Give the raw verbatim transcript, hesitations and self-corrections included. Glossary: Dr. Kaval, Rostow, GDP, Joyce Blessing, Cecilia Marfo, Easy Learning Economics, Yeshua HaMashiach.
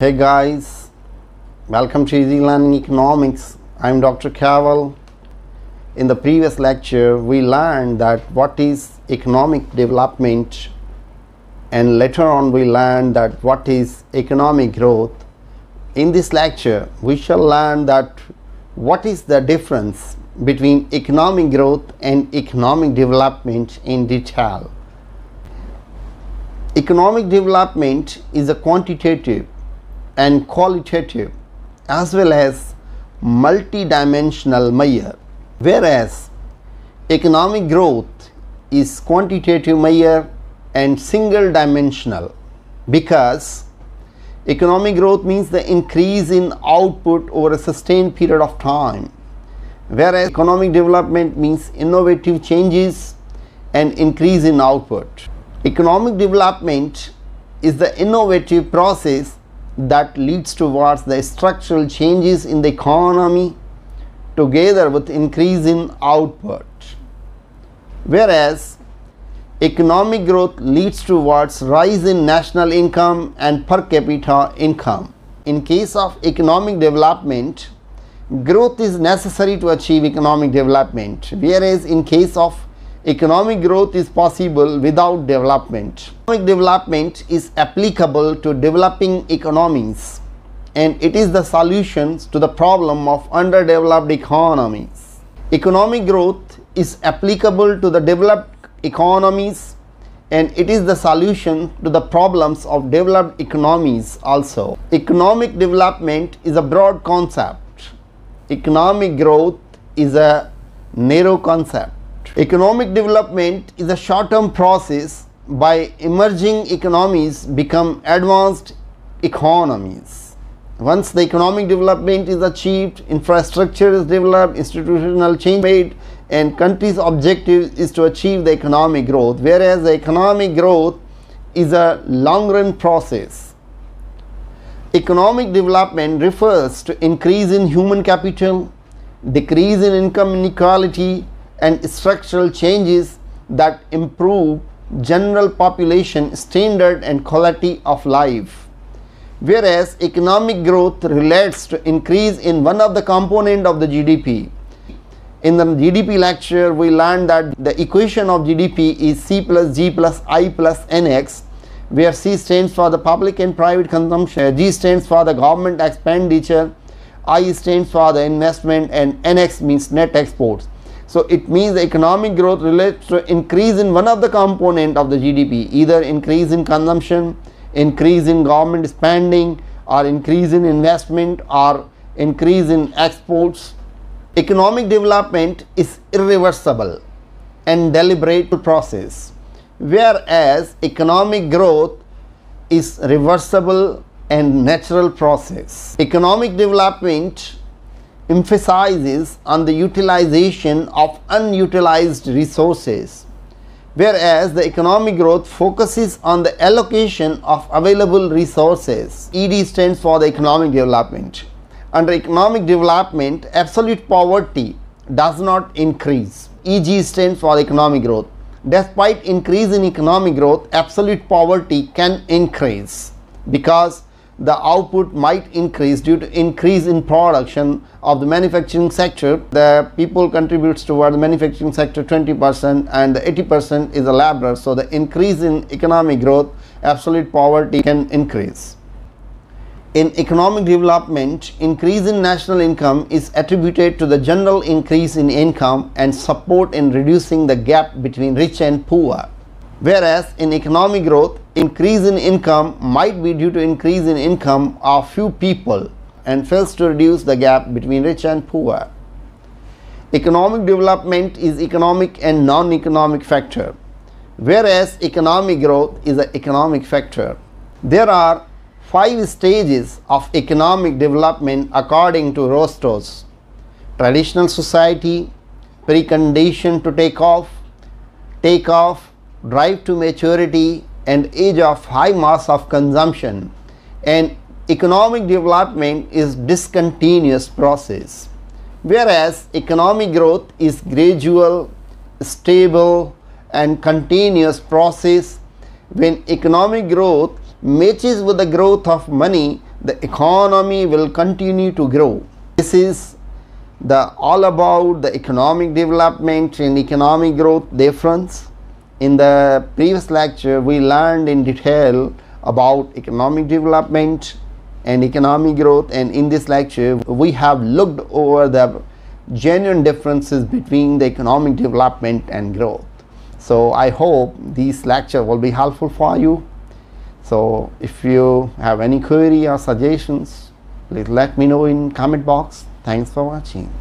Hey guys, welcome to Easy Learning Economics. I'm Doctor Kaval. In the previous lecture, we learned that what is economic development, and later on we learned that what is economic growth. In this lecture, we shall learn that what is the difference between economic growth and economic development in detail. Economic development is a quantitative and qualitative as well as multi-dimensional measure, whereas economic growth is quantitative measure and single dimensional, because economic growth means the increase in output over a sustained period of time, whereas economic development means innovative changes and increase in output. Economic development is the innovative process that leads towards the structural changes in the economy together with increase in output, whereas economic growth leads towards rise in national income and per capita income. In case of economic development, growth is necessary to achieve economic development, whereas in case of economic growth is possible without development. Economic development is applicable to developing economies, and it is the solution to the problem of underdeveloped economies. Economic growth is applicable to the developed economies, and it is the solution to the problems of developed economies also. Economic development is a broad concept. Economic growth is a narrow concept. Economic development is a short-term process by emerging economies become advanced economies. Once the economic development is achieved, infrastructure is developed, institutional change made, and country's objective is to achieve the economic growth, whereas the economic growth is a long-run process. Economic development refers to increase in human capital, decrease in income inequality, and structural changes that improve general population standard and quality of life, whereas economic growth relates to increase in one of the component of the G D P. In the G D P lecture, we learned that the equation of G D P is C plus G plus I plus N X, where C stands for the public and private consumption, G stands for the government expenditure, I stands for the investment, and N X means net exports. So it means the economic growth relates to increase in one of the component of the G D P, either increase in consumption, increase in government spending, or increase in investment, or increase in exports. Economic development is irreversible and deliberate process, whereas economic growth is reversible and natural process. Economic development emphasizes on the utilization of unutilized resources, whereas the economic growth focuses on the allocation of available resources. E D stands for the economic development. Under economic development, absolute poverty does not increase. E G stands for economic growth. Despite increase in economic growth, absolute poverty can increase because the output might increase due to increase in production of the manufacturing sector. The people contributes toward the manufacturing sector twenty percent, and the eighty percent is the laborer. So the increase in economic growth, absolute poverty can increase. In economic development, increase in national income is attributed to the general increase in income and support in reducing the gap between rich and poor, whereas in economic growth, increase in income might be due to increase in income of few people and fails to reduce the gap between rich and poor. Economic development is economic and non-economic factor, whereas economic growth is an economic factor. There are five stages of economic development according to Rostow: traditional society, precondition to take off, take off, drive to maturity, and age of high mass of consumption. And economic development is discontinuous process, whereas economic growth is gradual, stable, and continuous process. When economic growth matches with the growth of money, the economy will continue to grow. This is the all about the economic development and economic growth difference. In the previous lecture, we learned in detail about economic development and economic growth, and in this lecture we have looked over the genuine differences between the economic development and growth. So I hope this lecture will be helpful for you. So if you have any query or suggestions, please let me know in comment box. Thanks for watching.